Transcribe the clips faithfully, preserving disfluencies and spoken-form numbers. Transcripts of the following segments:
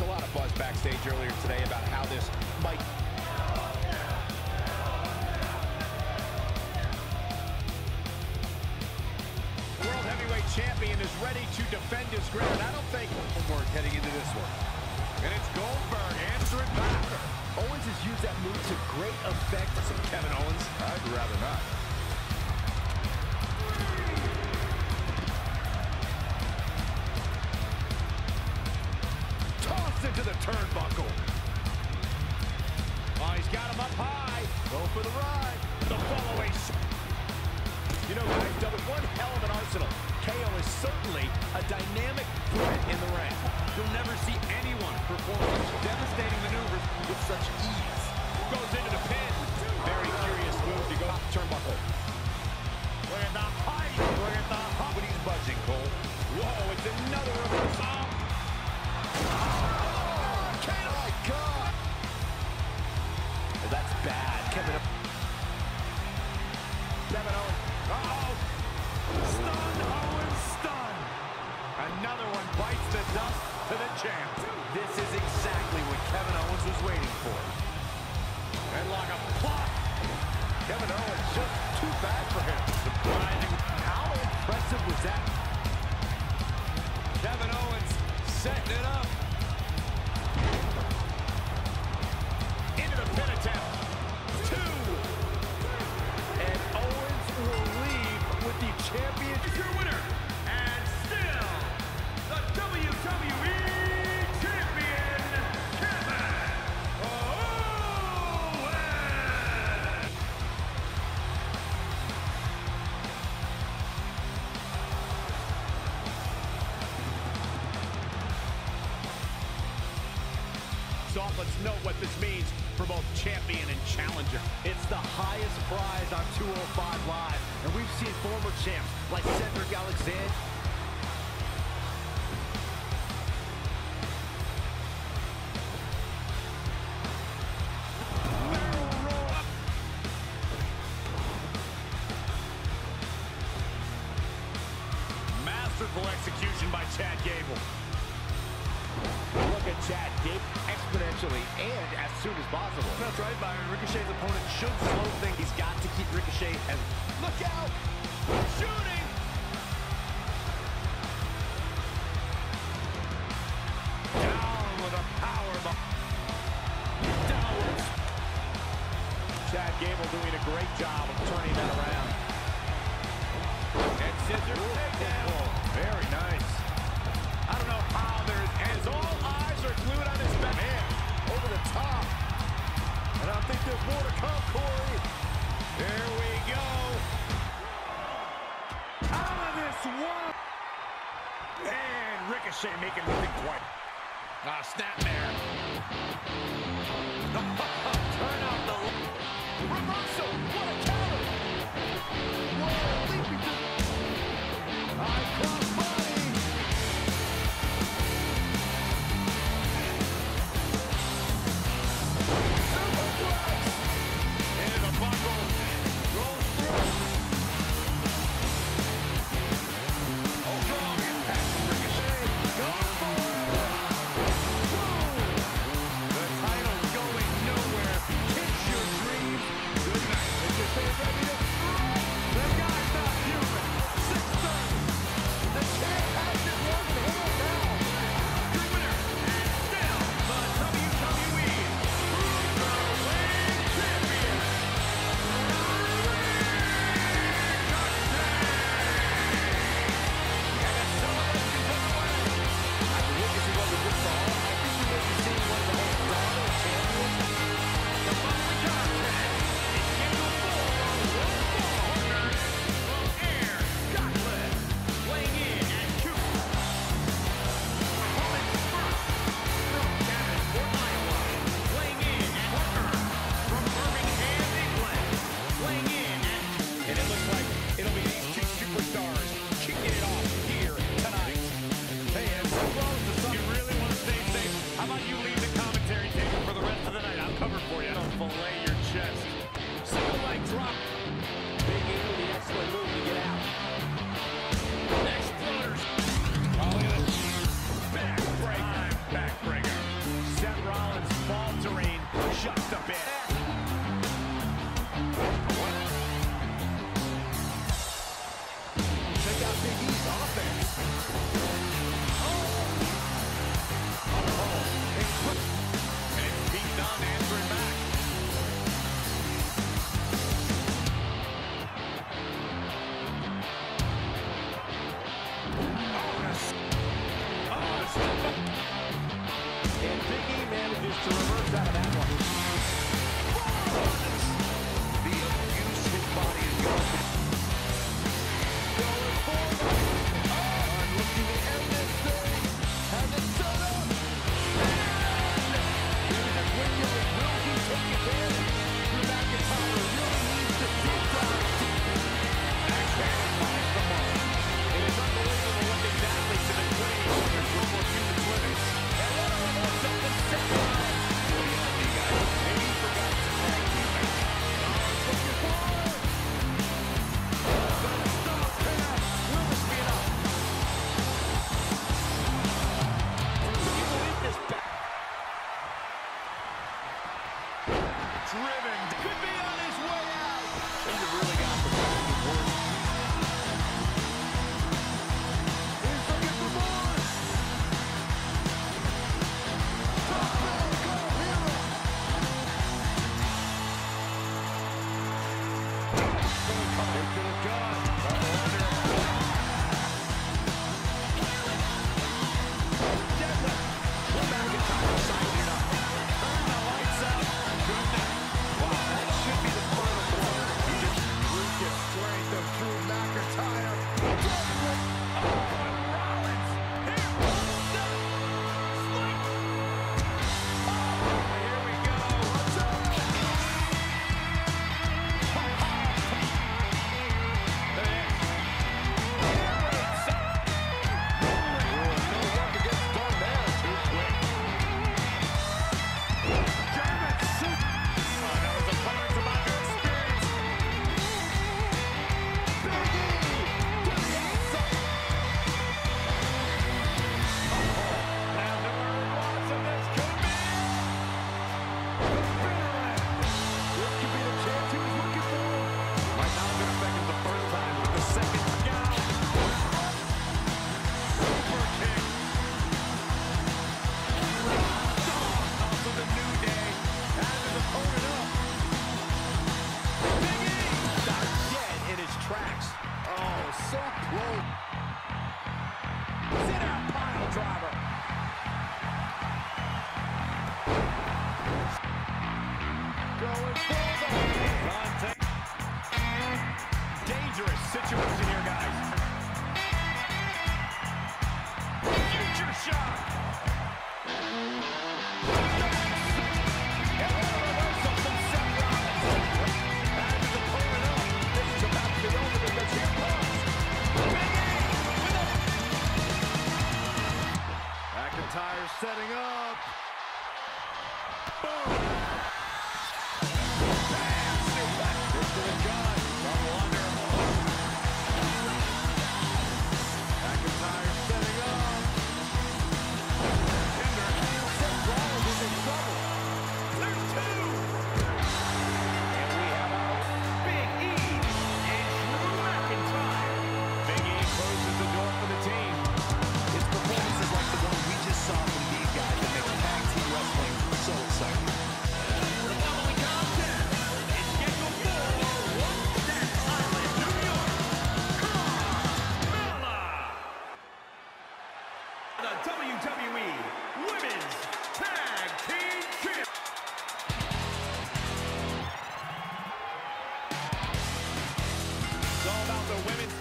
was a lot of buzz backstage earlier today about how this might... World Heavyweight Champion is ready to defend his ground. I don't think Goldberg heading into this one. And it's Goldberg answering back. Owens has used that move to great effect. Some Kevin Owens. I'd rather not. Into the turnbuckle. Oh, he's got him up high. Go for the ride. The follow-away. You know, guys, that was one hell of an arsenal. K O is certainly a dynamic threat in the ring. You'll never see anyone perform such devastating maneuvers with such ease. Goes into the pin. Very curious move to go up the turnbuckle. Look at the height. Look at the height. But he's budging, Cole. Whoa, it's another reversal. That's bad. Kevin Kevin Owens. Uh-oh. Stun. Owens stun. Another one bites the dust to the champ. This is exactly what Kevin Owens was waiting for. And like a plot. Kevin Owens just too bad for him. Surprising. How impressive was that? Kevin Owens setting it up. Champion is your winner, and still the W W E Champion, Kevin Owens. So let's know what this means for both champion and challenger. It's the highest prize on two oh five Live, and we've seen former champs like Cedric Alexander. Masterful execution by Chad Gable. Look at Chad Gable exponentially and as soon as possible. That's right, Byron. Ricochet's opponent should slow things. He's got to keep Ricochet as... Look out! Shooting! Down with a power bomb. Downwards. Chad Gable doing a great job of turning that around. And scissors takedown. Oh, very nice. I don't know how there's... As all eyes are glued on this back. Man, over the top. And I think there's more to come, Corey. Here we go. Out of this one. And Ricochet making the thing quiet. Ah, snap there. Turn out the reversal. What a counter. Whoa, leaping to I cross body. Go!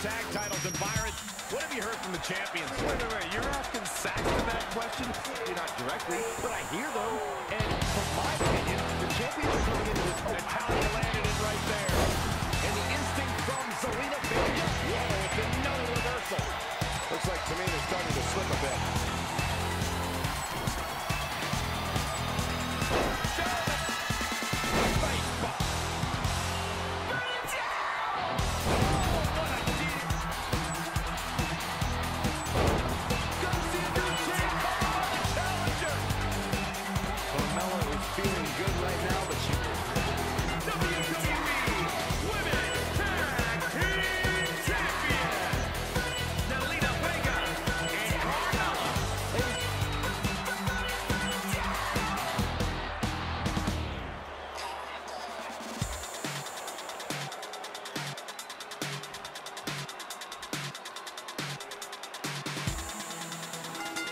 tag titles. And Byron, what have you heard from the champions? Wait, wait, wait. You're asking Saxton that question? You're not directly, but I hear them. And from my opinion, the champions are coming into this. And Natalia landed it right there. And the instinct from Zelina Vega. Whoa, it's another reversal. Looks like Tamina's starting to slip a bit.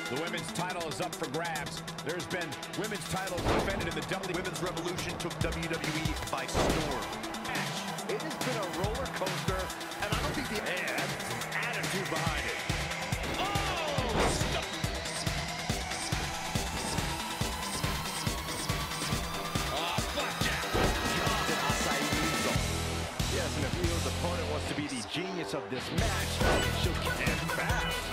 The women's title is up for grabs. There's been women's titles defended in the W W E. Women's revolution took W W E by storm. Match. It has been a roller coaster, and I don't think the yeah, attitude behind it. Oh! Stop. Oh, fuck yeah! Yes, and if Rio's opponent wants to be the genius of this match, she'll get it fast.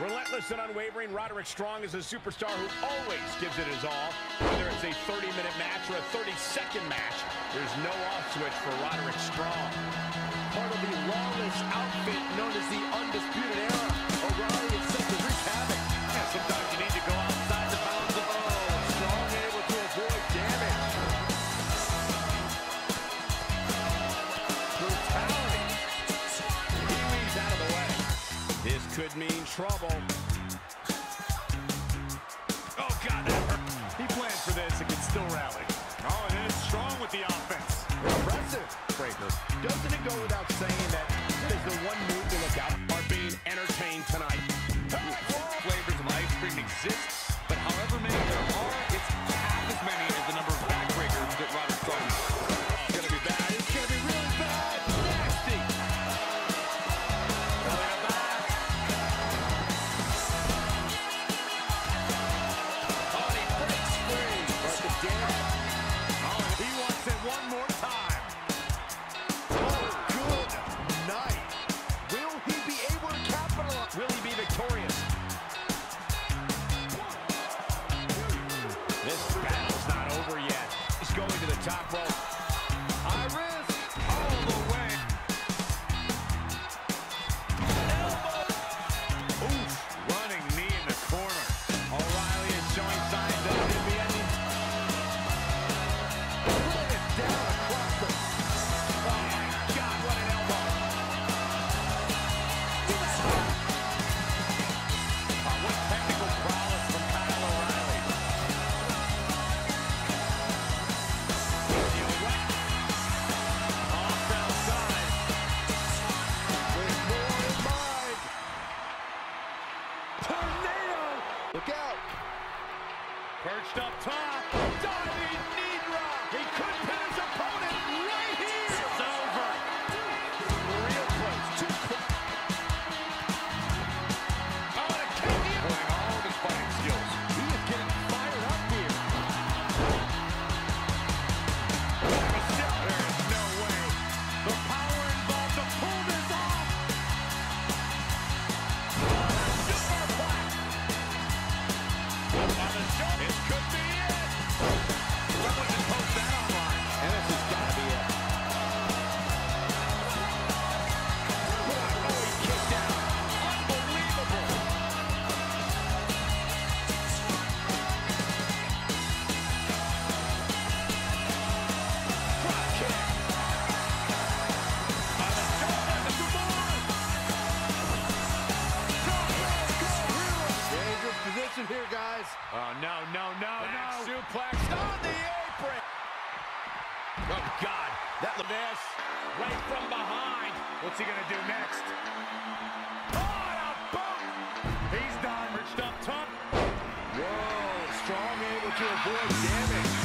Relentless and unwavering, Roderick Strong is a superstar who always gives it his all. Whether it's a thirty-minute match or a thirty-second match, there's no off switch for Roderick Strong. Part of the lawless outfit known as the Undisputed Era, O'Reilly is set to wreak havoc. And sometimes you need to go outside the bounds of all. Oh, Strong able to avoid damage. Brutality. He weaves out of the way. This could mean trouble. Oh, God, that hurt. He planned for this and can still rally. Oh, and it's Strong with the offense. Impressive breaker. Doesn't it go without saying that this is the one move to look out are being entertained tonight? Four flavors of ice cream exist, but however many there are, it's half as many as the number of backbreakers that Roderick Strong has. Top rope. High risk. All the way. Elbow. Oof. Running knee in the corner. O'Reilly is showing signs that it could be ending. Put it down across the... Oh, my God. What an elbow. Oh, what technical prowess from Kyle O'Reilly. You Perched up top, diving knee drop. He could pin his opponent right here. It's over. Real close, too close. Oh, and a kick here. Pulling all of his fighting skills. He is getting fired up here. A step. There is no way. The power involved to pull this off. What a superplex. On the shoulder. Here, guys. Oh, no, no, no, Back no. Suplex on the apron. Oh, God. That Miz right from behind. What's he going to do next? Oh, and a boot. He's done. Perched up top. Whoa, Strong able to avoid damage.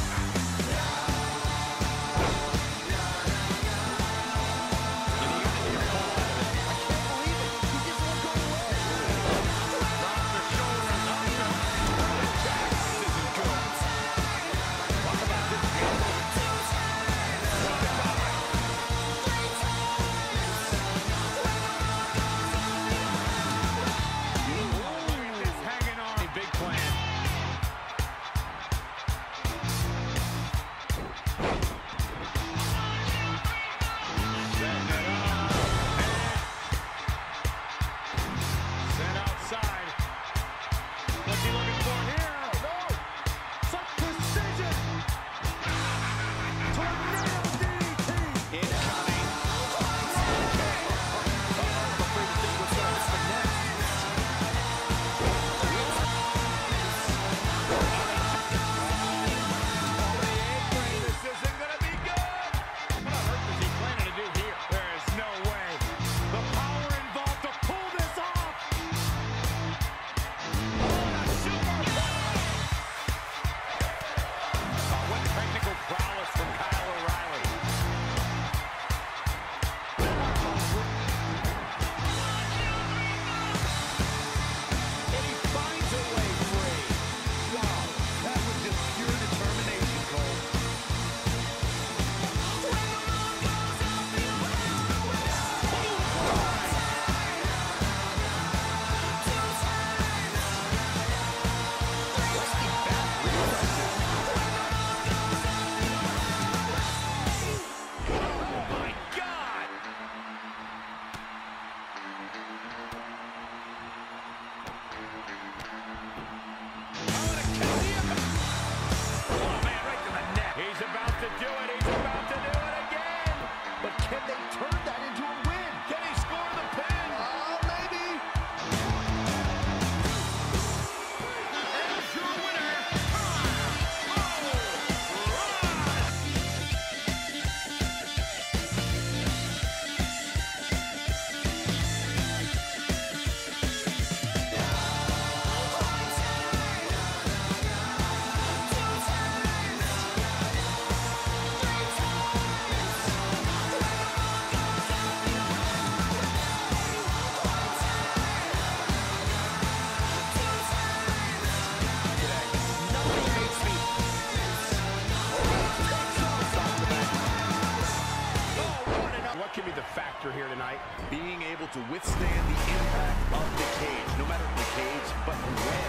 Here tonight, being able to withstand the impact of the cage, no matter the cage, but when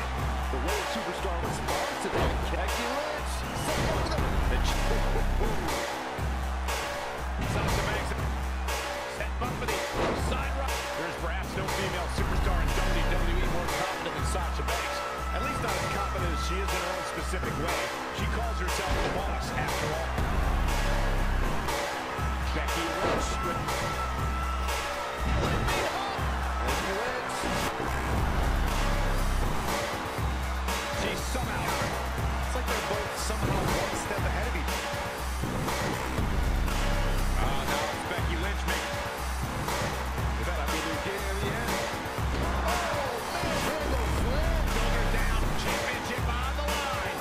the way a superstar responds to that, calculates. Sasha Banks set up for the side right. There's perhaps no female superstar in W W E more confident than Sasha Banks. At least not as confident as she is in her own specific way. She calls herself the boss after all. Becky Lynch with. Somehow one step ahead of each other. Uh, now it's Becky Lynch making it. You better be there in the end. Oh, man, Randall Flynn. Shoulder down. Championship on the line.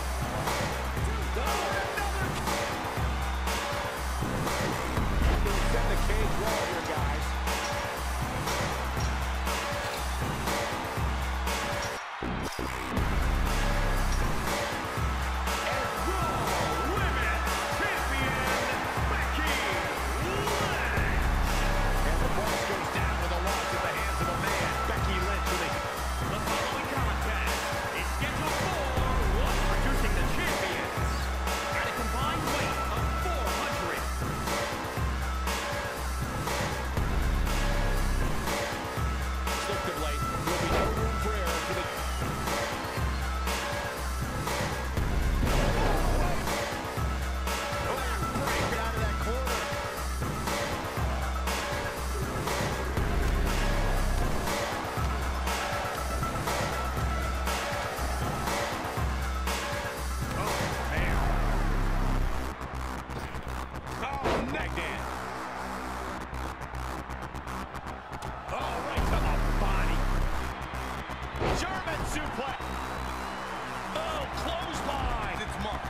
Oh, clothesline. It's marked.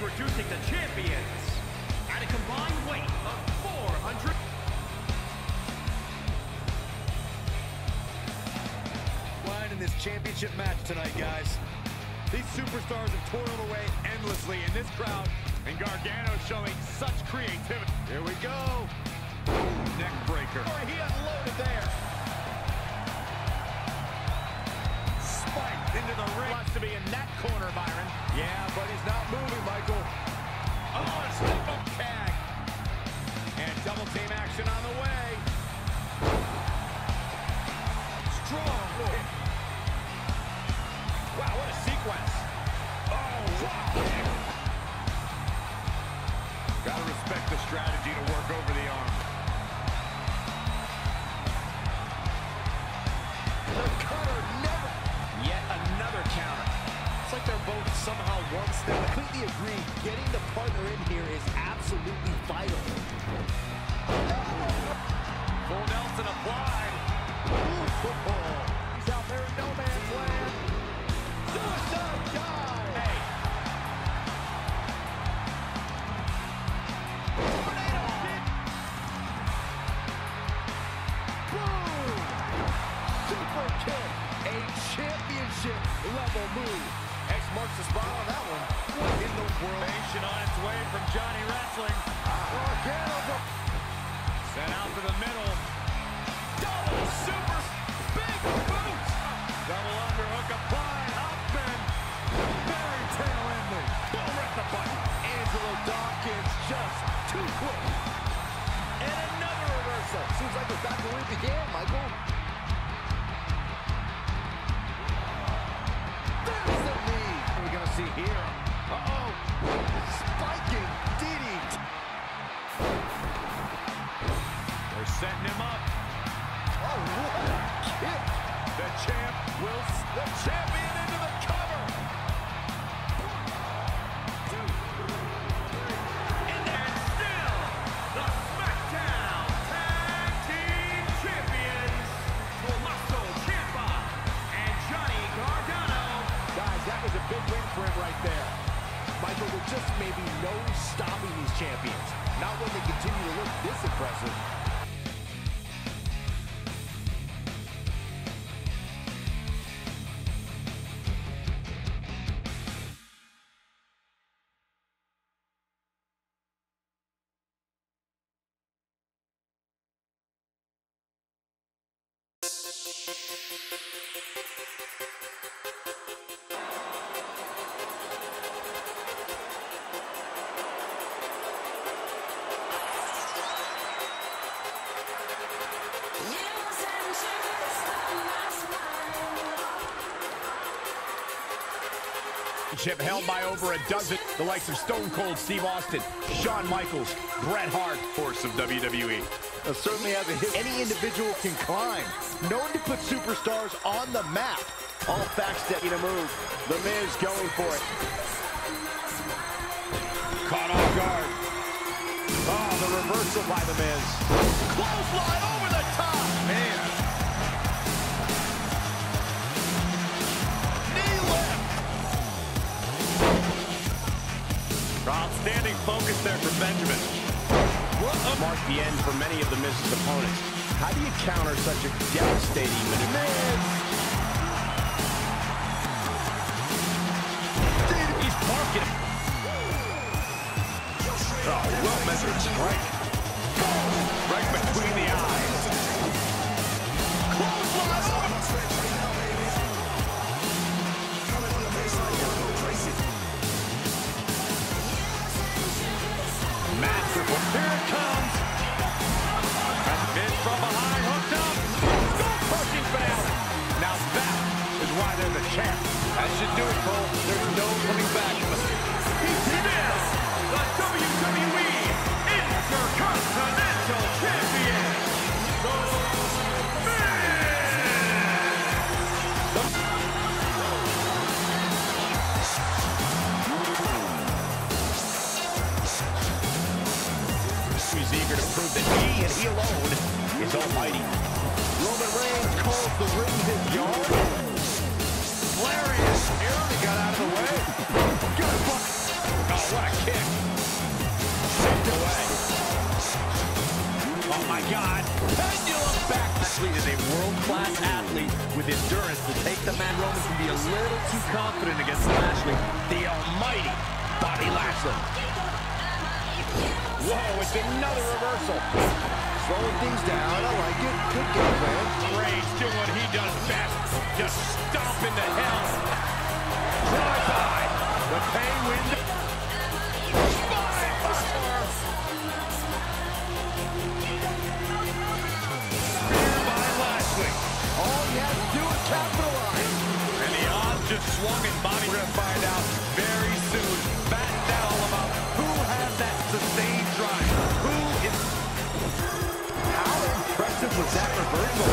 Introducing the champions at a combined weight of four hundred. Line in this championship match tonight, guys. These superstars have toiled away endlessly in this crowd, and Gargano showing such creativity. Here we go. Ooh, neck breaker. Oh, he unloaded there. Spiked into the ring. Wants to be in that corner, Byron. Yeah, but he's not moving, Michael. Oh, a step-up tag. And double-team action on the way. Strong. Wow, what a sequence. Oh, wow. Gotta respect the strategy to work over the arm. The cutter never. Yet another counter. It's like they're both somehow one step. I completely agree. Getting the partner in here is absolutely vital. Full Nelson applied. He's out there in no man's land. Suicide dive. Hey. Tornado hit. Boom. Super kick. A championship level move. X marks the spot on that one. What in the world? Nation on its way from Johnny Wrestling. Gargano. Sent out to the middle. Double super. Big boot. Double underhook applied. Up and very tail ending. Over at the button. Angelo Dawkins just too quick. And another reversal. Seems like it's back where it began, Michael. Here. Uh-oh. Spiking D D T. They're setting him up. Oh, what a kick. The champ will... The champion into the cover. Two. And then still the SmackDown Tag Team Champions. Tommaso Ciampa and Johnny Gargano. Guys, that was a big win for him right there. Michael, there just may be no stopping these champions. Not when they continue to look this impressive. Universe and Jim, stop my sweat. championship held by over a dozen, the likes of Stone Cold Steve Austin, Shawn Michaels, Bret Hart, horse of W W E. Uh, certainly has a hit. Any individual can climb, known to put superstars on the map. All facts that in a move. The Miz going for it. Caught off guard. Oh, the reversal by The Miz. Clothesline over the top. Man. Knee lift. Outstanding focus there for Benjamin. Mark the end for many of the Miz's opponents. How do you counter such a devastating maneuver? Oh, well-measured strike. Right between the eyes. Close line up. Masterful. Here it comes. That's been from behind, hooked up. Good punching finale. Now that is why they're the champ. That should do it, Cole. There's no coming back. He did it. The W W E Intercontinental Champion, The Miz. He's eager to prove that he and he alone is almighty. Roman Reigns calls the ring his yard. Hilarious error, he got out of the way. Good luck. Oh, what a kick. Sent away. Oh, my God. Pendulum back. Lashley is a world-class athlete with endurance to take the man. Roman can be a little too confident against Lashley. The almighty Bobby Lashley. Whoa, it's another reversal. Slowing things down. I like it. Good game, man. Reigns doing what he does best. Just stomping the hell. Drive-by. The pain window. Swung and body. We're going to find out very soon. Find out all about who has that sustained drive. Who is... How impressive was that reversal?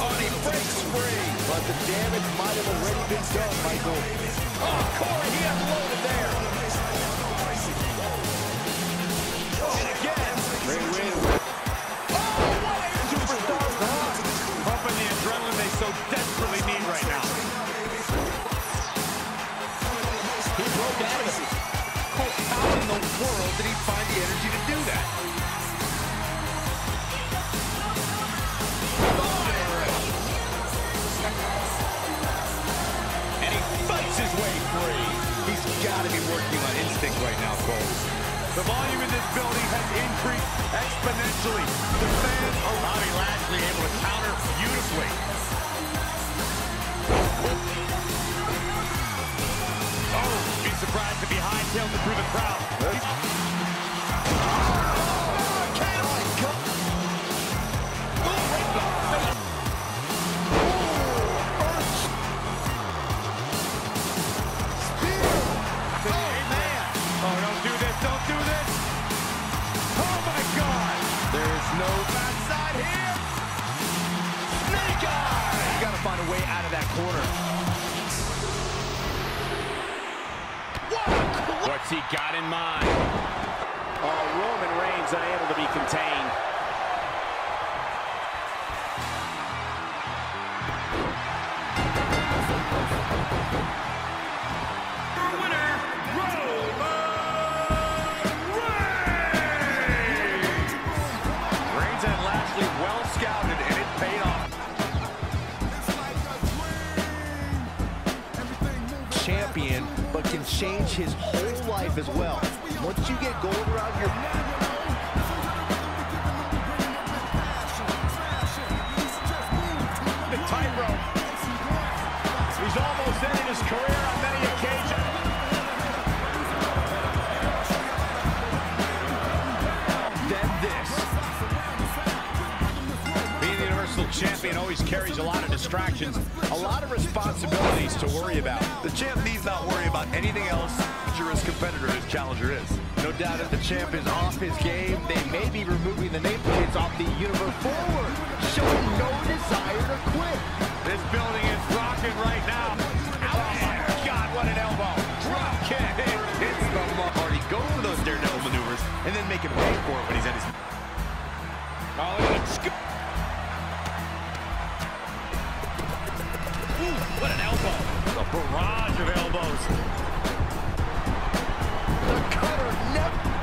Oh, he breaks free. But the damage might have already been done, Michael. Oh, Corey, he unloaded there. Oh, and again. Ring, ring. So desperately need right now. He broke out of it. How in the world did he find the energy to do that? Fire. And he fights his way free. He's got to be working on instinct right now, Cole. The volume in this building has increased exponentially. The fans are Bobby Lashley able to counter beautifully. Surprised to be high-tailed through the crowd. Oh, man. Oh, don't do this, don't do this. Oh, my God. There is no outside here. Snake eye. You got to find a way out of that corner. What's he got in mind? Oh, Roman Reigns unable to be contained. Our winner, Roman Reigns! Reigns and Lashley well scouted, and it paid off. Champion, but can change his whole life as well. Once you get gold around your the tightrope. He's almost ended his career on many occasions. Then this. Being the Universal Champion always carries a lot of distractions, a lot of responsibilities to worry about. The champ needs not worry about anything else. Dangerous competitor his challenger is. No doubt if the champ is off his game, they may be removing the nameplates off the Universe forward, showing no desire to quit. This building is rocking right now. Out oh there. My God, what an elbow. Drop kick. It's the Lombardi. Go for those daredevil maneuvers and then make him pay for it when he's at his... Oh, let's go. Ooh, what an elbow. A barrage of elbows. The cutter never...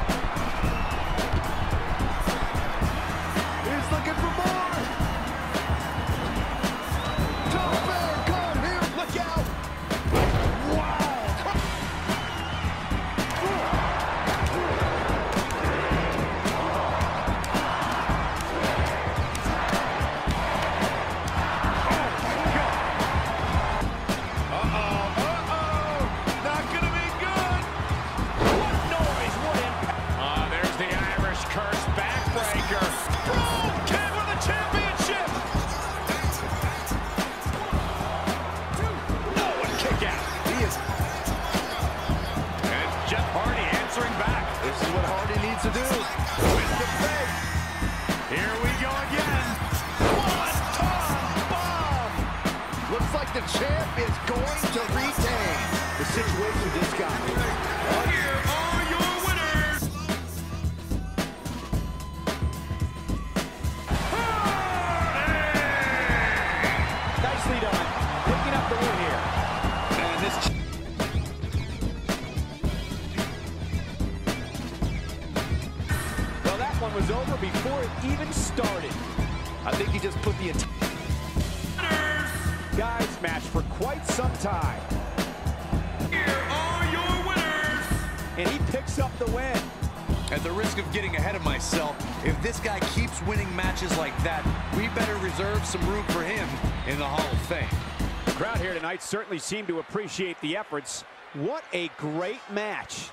He's looking for more. Don't bear, come here. Look out. Some room for him in the Hall of Fame. The crowd here tonight certainly seemed to appreciate the efforts. What a great match.